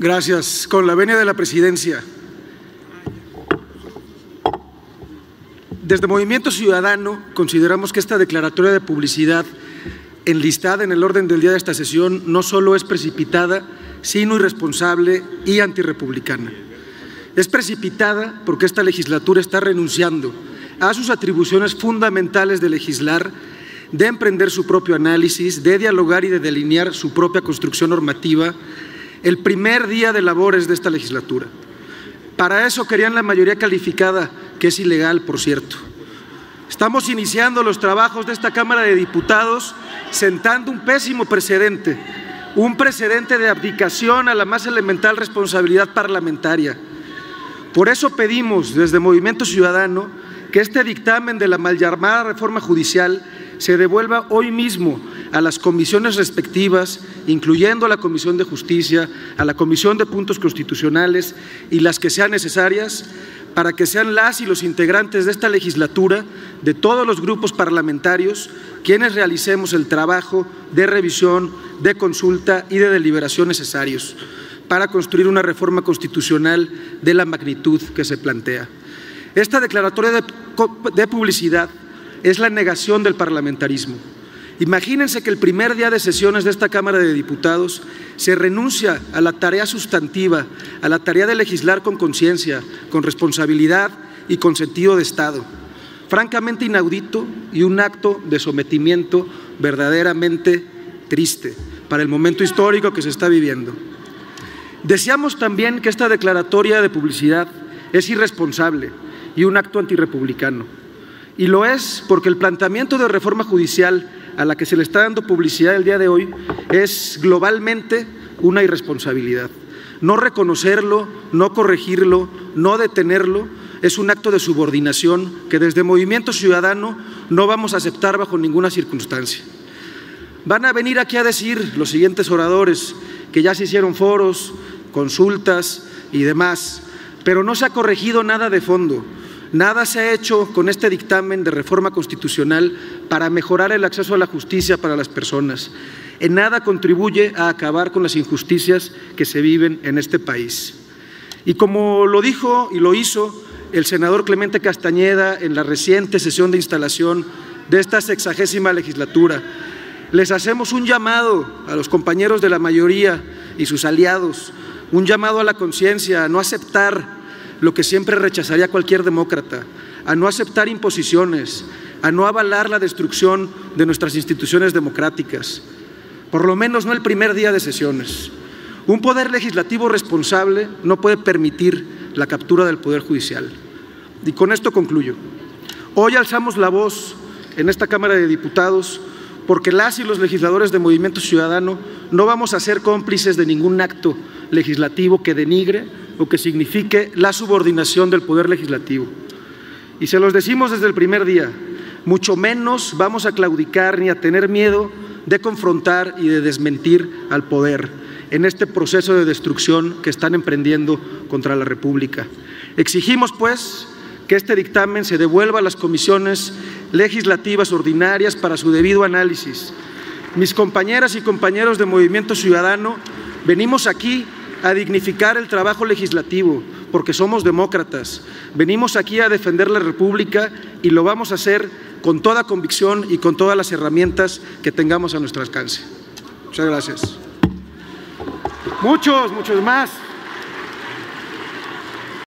Gracias. Con la venia de la Presidencia. Desde Movimiento Ciudadano consideramos que esta declaratoria de publicidad enlistada en el orden del día de esta sesión no solo es precipitada, sino irresponsable y antirrepublicana. Es precipitada porque esta legislatura está renunciando a sus atribuciones fundamentales de legislar, de emprender su propio análisis, de dialogar y de delinear su propia construcción normativa el primer día de labores de esta legislatura. Para eso querían la mayoría calificada, que es ilegal, por cierto. Estamos iniciando los trabajos de esta Cámara de Diputados sentando un pésimo precedente, un precedente de abdicación a la más elemental responsabilidad parlamentaria. Por eso pedimos desde Movimiento Ciudadano que este dictamen de la mal llamada reforma judicial se devuelva hoy mismo a las comisiones respectivas, incluyendo a la Comisión de Justicia, a la Comisión de Puntos Constitucionales y las que sean necesarias, para que sean las y los integrantes de esta legislatura, de todos los grupos parlamentarios, quienes realicemos el trabajo de revisión, de consulta y de deliberación necesarios para construir una reforma constitucional de la magnitud que se plantea. Esta declaratoria de publicidad es la negación del parlamentarismo. Imagínense que el primer día de sesiones de esta Cámara de Diputados se renuncia a la tarea sustantiva, a la tarea de legislar con conciencia, con responsabilidad y con sentido de Estado. Francamente inaudito y un acto de sometimiento verdaderamente triste para el momento histórico que se está viviendo. Deseamos también que esta declaratoria de publicidad es irresponsable y un acto antirrepublicano. Y lo es porque el planteamiento de reforma judicial a la que se le está dando publicidad el día de hoy es globalmente una irresponsabilidad. No reconocerlo, no corregirlo, no detenerlo es un acto de subordinación que desde Movimiento Ciudadano no vamos a aceptar bajo ninguna circunstancia. Van a venir aquí a decir los siguientes oradores que ya se hicieron foros, consultas y demás, pero no se ha corregido nada de fondo. Nada se ha hecho con este dictamen de reforma constitucional para mejorar el acceso a la justicia para las personas. En nada contribuye a acabar con las injusticias que se viven en este país. Y como lo dijo y lo hizo el senador Clemente Castañeda en la reciente sesión de instalación de esta 60ª legislatura, les hacemos un llamado a los compañeros de la mayoría y sus aliados, un llamado a la conciencia, a no aceptar lo que siempre rechazaría cualquier demócrata, a no aceptar imposiciones, a no avalar la destrucción de nuestras instituciones democráticas, por lo menos no el primer día de sesiones. Un poder legislativo responsable no puede permitir la captura del Poder Judicial. Y con esto concluyo. Hoy alzamos la voz en esta Cámara de Diputados porque las y los legisladores de Movimiento Ciudadano no vamos a ser cómplices de ningún acto legislativo que denigre o que signifique la subordinación del Poder Legislativo. Y se los decimos desde el primer día, mucho menos vamos a claudicar ni a tener miedo de confrontar y de desmentir al poder en este proceso de destrucción que están emprendiendo contra la República. Exigimos, pues, que este dictamen se devuelva a las comisiones legislativas ordinarias para su debido análisis. Mis compañeras y compañeros de Movimiento Ciudadano, venimos aquí a dignificar el trabajo legislativo, porque somos demócratas. Venimos aquí a defender la República y lo vamos a hacer con toda convicción y con todas las herramientas que tengamos a nuestro alcance. Muchas gracias. Muchos más.